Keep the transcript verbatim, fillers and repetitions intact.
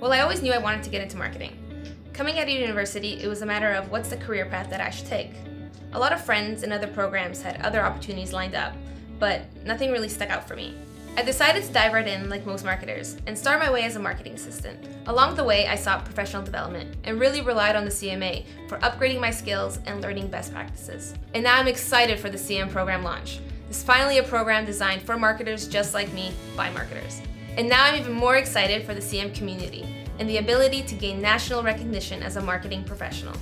Well, I always knew I wanted to get into marketing. Coming out of university, it was a matter of what's the career path that I should take. A lot of friends and other programs had other opportunities lined up, but nothing really stuck out for me. I decided to dive right in like most marketers and start my way as a marketing assistant. Along the way, I sought professional development and really relied on the C M A for upgrading my skills and learning best practices. And now I'm excited for the C M program launch. It's finally a program designed for marketers just like me by marketers. And now I'm even more excited for the C M community and the ability to gain national recognition as a marketing professional.